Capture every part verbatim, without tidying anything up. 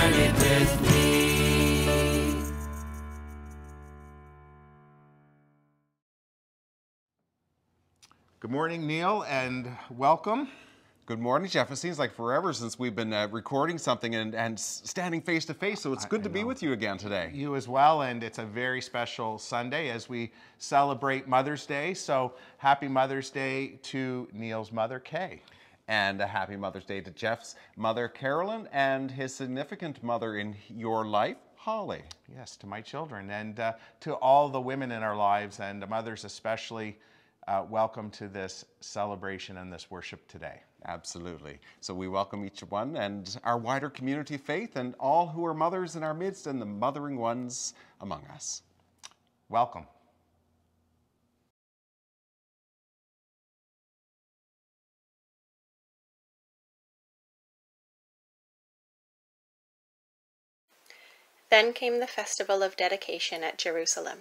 journey with me. Good morning, Neil, and welcome. Good morning, Jeff. It seems like forever since we've been uh, recording something and, and standing face to face, so it's good I, I to know. be with you again today. You as well, and it's a very special Sunday as we celebrate Mother's Day, so happy Mother's Day to Neil's mother, Kay. And a happy Mother's Day to Jeff's mother, Carolyn, and his significant mother in your life, Holly. Yes, to my children, and uh, to all the women in our lives, and the mothers especially, uh, welcome to this celebration and this worship today. Absolutely. So we welcome each one and our wider community of faith and all who are mothers in our midst and the mothering ones among us. Welcome. Then came the festival of dedication at Jerusalem.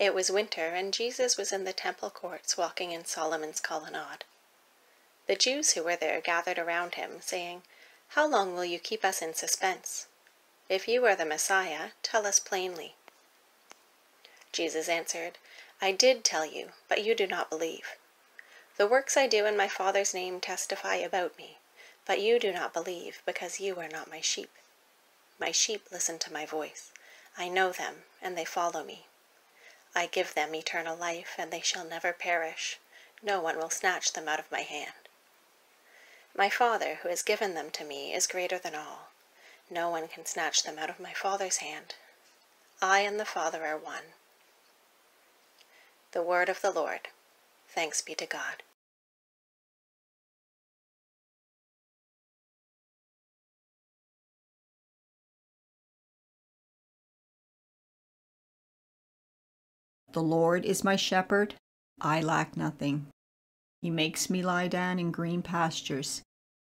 It was winter, and Jesus was in the temple courts walking in Solomon's colonnade. The Jews who were there gathered around him, saying, "How long will you keep us in suspense? If you are the Messiah, tell us plainly." Jesus answered, "I did tell you, but you do not believe. The works I do in my Father's name testify about me, but you do not believe, because you are not my sheep. My sheep listen to my voice. I know them, and they follow me. I give them eternal life, and they shall never perish. No one will snatch them out of my hand. My Father, who has given them to me, is greater than all. No one can snatch them out of my Father's hand. I and the Father are one." The word of the Lord. Thanks be to God. The Lord is my shepherd, I lack nothing. He makes me lie down in green pastures.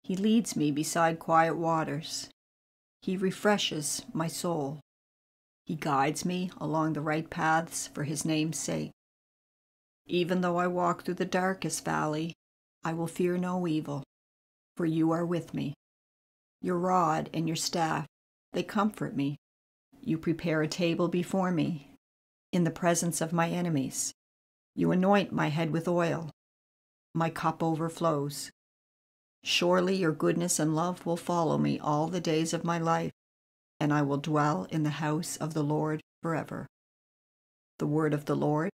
He leads me beside quiet waters. He refreshes my soul. He guides me along the right paths for his name's sake. Even though I walk through the darkest valley, I will fear no evil, for you are with me. Your rod and your staff, they comfort me. You prepare a table before me in the presence of my enemies. You anoint my head with oil. My cup overflows. Surely your goodness and love will follow me all the days of my life, and I will dwell in the house of the Lord forever. The word of the Lord.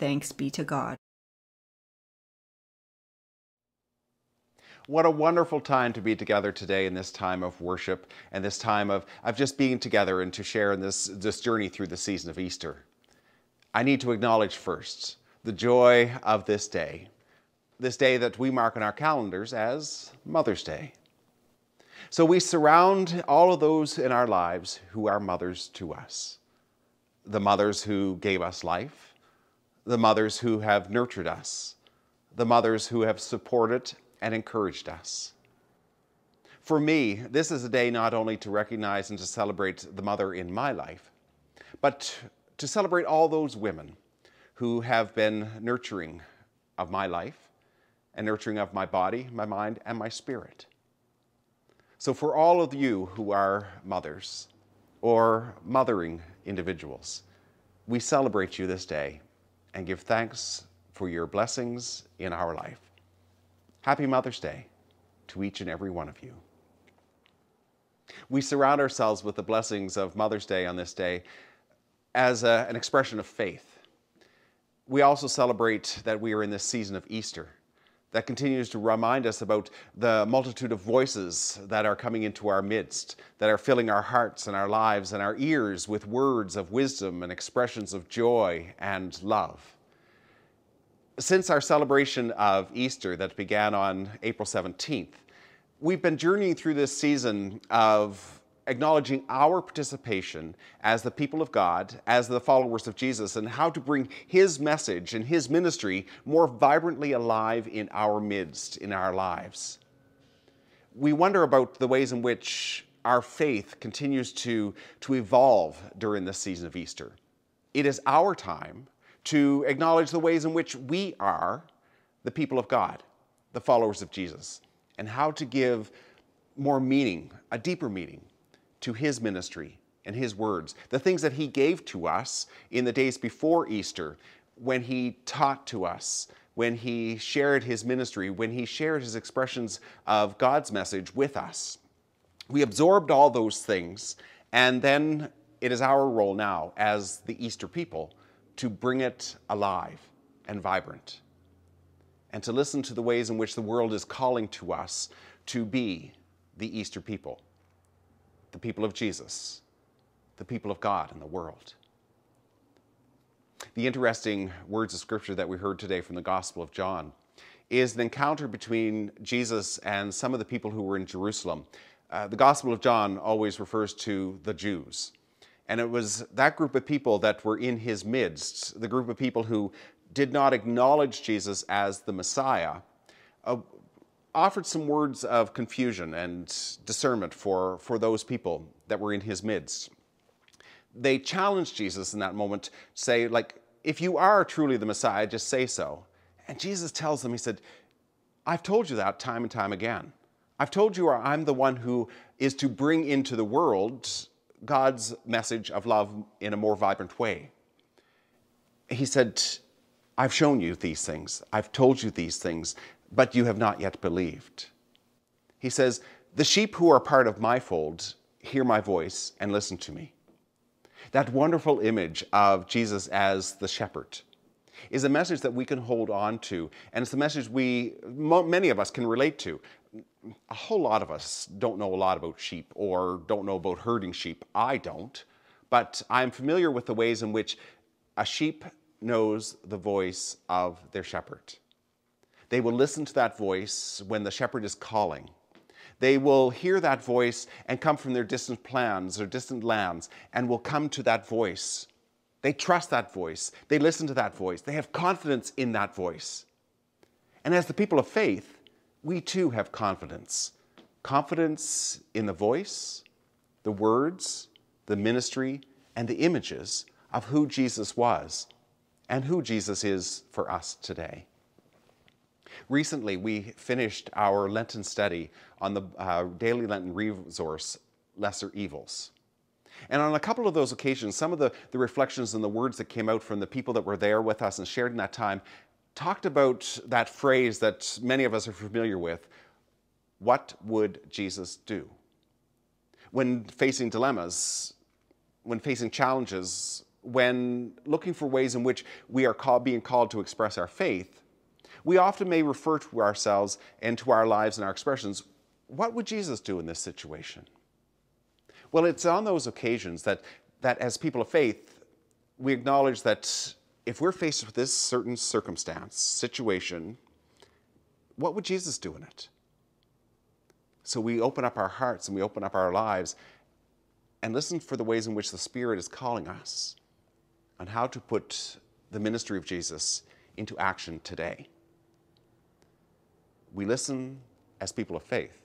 Thanks be to God. What a wonderful time to be together today in this time of worship and this time of, of just being together and to share in this, this journey through the season of Easter. I need to acknowledge first the joy of this day, this day that we mark on our calendars as Mother's Day. So we surround all of those in our lives who are mothers to us, the mothers who gave us life, the mothers who have nurtured us, the mothers who have supported and encouraged us. For me, this is a day not only to recognize and to celebrate the mother in my life, but to celebrate all those women who have been nurturing of my life and nurturing of my body, my mind, and my spirit. So for all of you who are mothers or mothering individuals, we celebrate you this day and give thanks for your blessings in our life. Happy Mother's Day to each and every one of you. We surround ourselves with the blessings of Mother's Day on this day as a, an expression of faith. We also celebrate that we are in this season of Easter that continues to remind us about the multitude of voices that are coming into our midst, that are filling our hearts and our lives and our ears with words of wisdom and expressions of joy and love. Since our celebration of Easter that began on April seventeenth, we've been journeying through this season of acknowledging our participation as the people of God, as the followers of Jesus, and how to bring his message and his ministry more vibrantly alive in our midst, in our lives. We wonder about the ways in which our faith continues to, to evolve during this season of Easter. It is our time to acknowledge the ways in which we are the people of God, the followers of Jesus, and how to give more meaning, a deeper meaning, to his ministry and his words, the things that he gave to us in the days before Easter, when he taught to us, when he shared his ministry, when he shared his expressions of God's message with us. We absorbed all those things, and then it is our role now as the Easter people to bring it alive and vibrant, and to listen to the ways in which the world is calling to us to be the Easter people, the people of Jesus, the people of God in the world. The interesting words of Scripture that we heard today from the Gospel of John is an encounter between Jesus and some of the people who were in Jerusalem. Uh, the Gospel of John always refers to the Jews, and it was that group of people that were in his midst, the group of people who did not acknowledge Jesus as the Messiah, uh, offered some words of confusion and discernment for, for those people that were in his midst. They challenged Jesus in that moment, say, like, if you are truly the Messiah, just say so. And Jesus tells them, he said, I've told you that time and time again. I've told you I'm the one who is to bring into the world God's message of love in a more vibrant way. He said, I've shown you these things. I've told you these things, but you have not yet believed. He says, the sheep who are part of my fold hear my voice and listen to me. That wonderful image of Jesus as the shepherd is a message that we can hold on to, and it's a message we, many of us can relate to. A whole lot of us don't know a lot about sheep or don't know about herding sheep. I don't, but I'm familiar with the ways in which a sheep knows the voice of their shepherd. They will listen to that voice when the shepherd is calling. They will hear that voice and come from their distant plans or distant lands and will come to that voice. They trust that voice. They listen to that voice. They have confidence in that voice. And as the people of faith, we too have confidence. Confidence in the voice, the words, the ministry, and the images of who Jesus was and who Jesus is for us today. Recently, we finished our Lenten study on the uh, daily Lenten resource, Lesser Evils. And on a couple of those occasions, some of the, the reflections and the words that came out from the people that were there with us and shared in that time talked about that phrase that many of us are familiar with, what would Jesus do? When facing dilemmas, when facing challenges, when looking for ways in which we are called, being called to express our faith, we often may refer to ourselves and to our lives and our expressions, what would Jesus do in this situation? Well, it's on those occasions that, that as people of faith, we acknowledge that if we're faced with this certain circumstance, situation, what would Jesus do in it? So we open up our hearts and we open up our lives and listen for the ways in which the Spirit is calling us on how to put the ministry of Jesus into action today. We listen as people of faith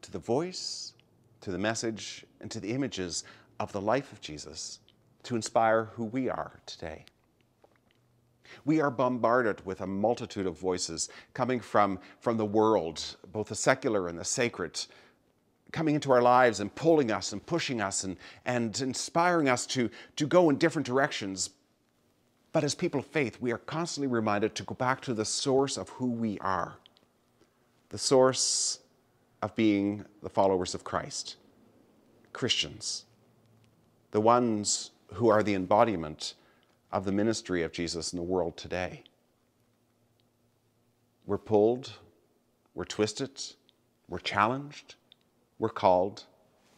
to the voice, to the message, and to the images of the life of Jesus to inspire who we are today. We are bombarded with a multitude of voices coming from, from the world, both the secular and the sacred, coming into our lives and pulling us and pushing us and, and inspiring us to, to go in different directions. But as people of faith, we are constantly reminded to go back to the source of who we are, the source of being the followers of Christ, Christians, the ones who are the embodiment of the ministry of Jesus in the world today. We're pulled, we're twisted, we're challenged, we're called,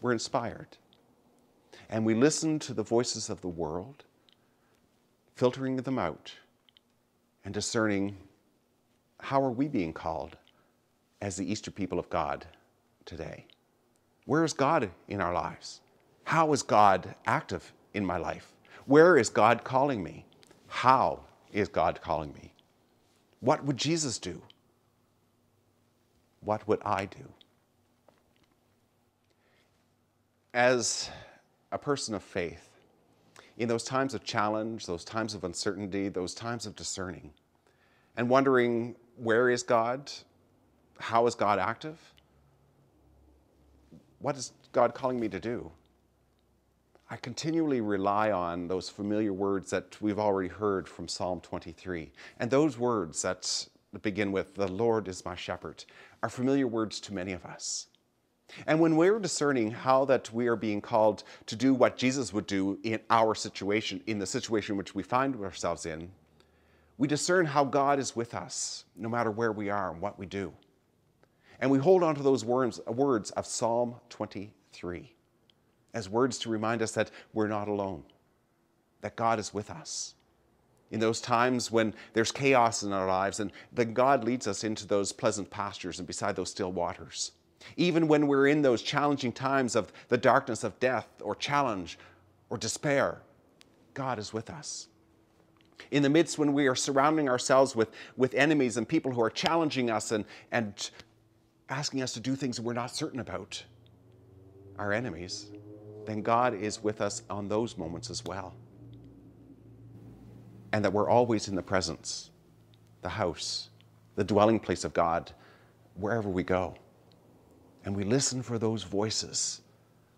we're inspired. And we listen to the voices of the world, filtering them out and discerning how are we being called as the Easter people of God today? Where is God in our lives? How is God active in my life? Where is God calling me? How is God calling me? What would Jesus do? What would I do? As a person of faith, in those times of challenge, those times of uncertainty, those times of discerning, and wondering, where is God? How is God active? What is God calling me to do? I continually rely on those familiar words that we've already heard from Psalm twenty-three. And those words that begin with, "The Lord is my shepherd," are familiar words to many of us. And when we're discerning how that we are being called to do what Jesus would do in our situation, in the situation which we find ourselves in, we discern how God is with us, no matter where we are and what we do. And we hold on to those words of Psalm twenty-three as words to remind us that we're not alone, that God is with us. In those times when there's chaos in our lives, and then God leads us into those pleasant pastures and beside those still waters. Even when we're in those challenging times of the darkness of death or challenge or despair, God is with us. In the midst when we are surrounding ourselves with, with enemies and people who are challenging us and, and asking us to do things we're not certain about, our enemies, then God is with us on those moments as well. And that we're always in the presence, the house, the dwelling place of God, wherever we go. And we listen for those voices.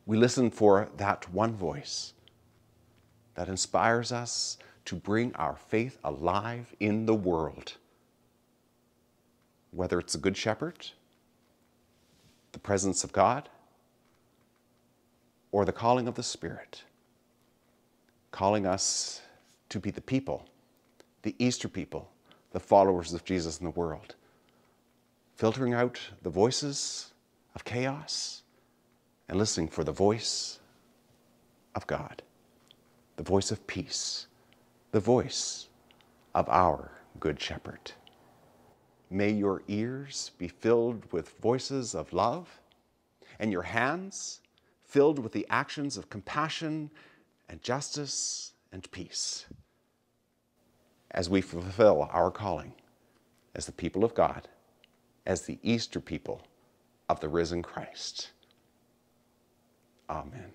We listen for that one voice that inspires us to bring our faith alive in the world. Whether it's the Good Shepherd, the presence of God, or the calling of the Spirit, calling us to be the people, the Easter people, the followers of Jesus in the world, filtering out the voices of chaos and listening for the voice of God, the voice of peace, the voice of our Good Shepherd. May your ears be filled with voices of love and your hands filled with the actions of compassion and justice and peace as we fulfill our calling as the people of God, as the Easter people of the risen Christ. Amen.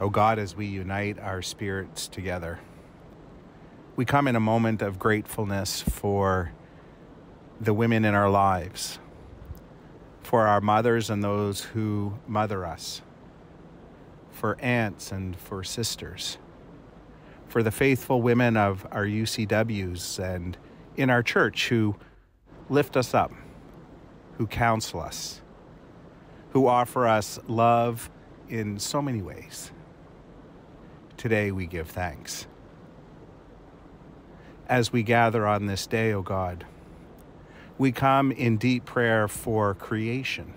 O God, as we unite our spirits together, we come in a moment of gratefulness for the women in our lives, for our mothers and those who mother us, for aunts and for sisters, for the faithful women of our U C Ws and in our church who lift us up, who counsel us, who offer us love in so many ways. Today we give thanks. As we gather on this day, O God, we come in deep prayer for creation,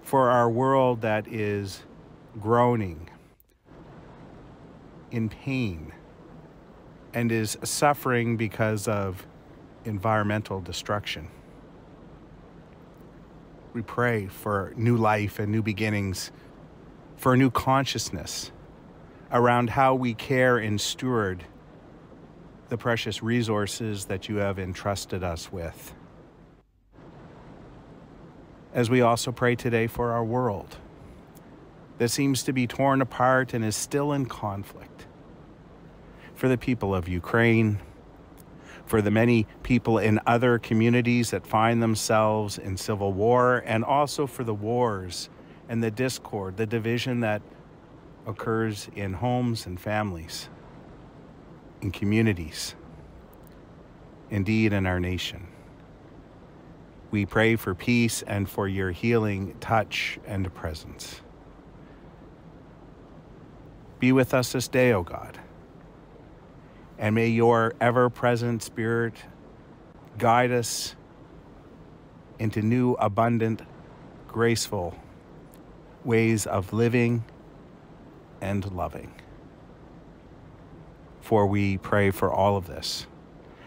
for our world that is groaning in pain and is suffering because of environmental destruction. We pray for new life and new beginnings, for a new consciousness around how we care and steward the precious resources that you have entrusted us with. As we also pray today for our world that seems to be torn apart and is still in conflict, for the people of Ukraine, for the many people in other communities that find themselves in civil war, and also for the wars and the discord, the division that occurs in homes and families, in communities, indeed in our nation. We pray for peace and for your healing touch and presence. Be with us this day, O God, and may your ever-present Spirit guide us into new, abundant, graceful ways of living and loving. For we pray for all of this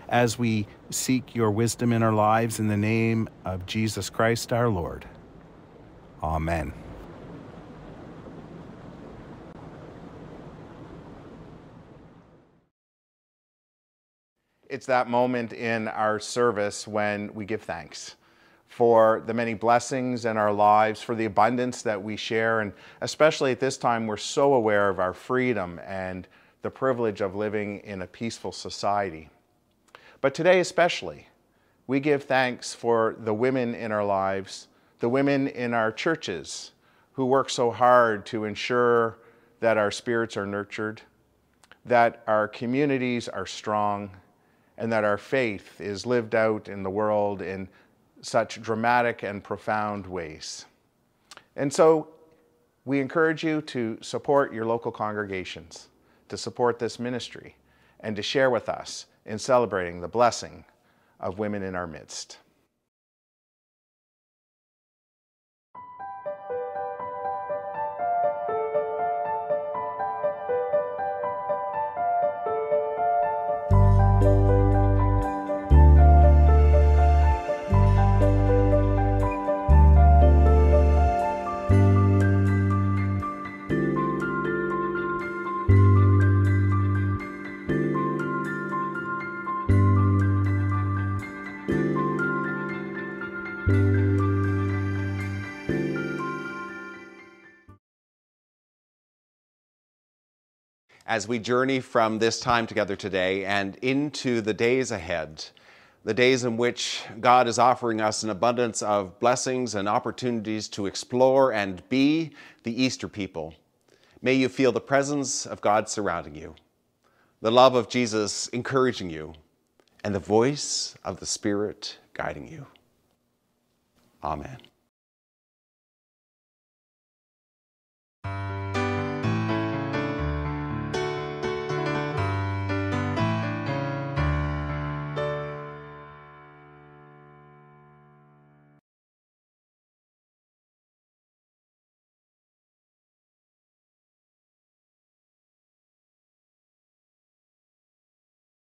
as we seek your wisdom in our lives, in the name of Jesus Christ our Lord. Amen. It's that moment in our service when we give thanks for the many blessings in our lives, for the abundance that we share, and especially at this time, we're so aware of our freedom and the privilege of living in a peaceful society. But today especially, we give thanks for the women in our lives, the women in our churches who work so hard to ensure that our spirits are nurtured, that our communities are strong, and that our faith is lived out in the world in such dramatic and profound ways. And so we encourage you to support your local congregations, to support this ministry, and to share with us in celebrating the blessing of women in our midst. As we journey from this time together today and into the days ahead, the days in which God is offering us an abundance of blessings and opportunities to explore and be the Easter people, may you feel the presence of God surrounding you, the love of Jesus encouraging you, and the voice of the Spirit guiding you. Amen.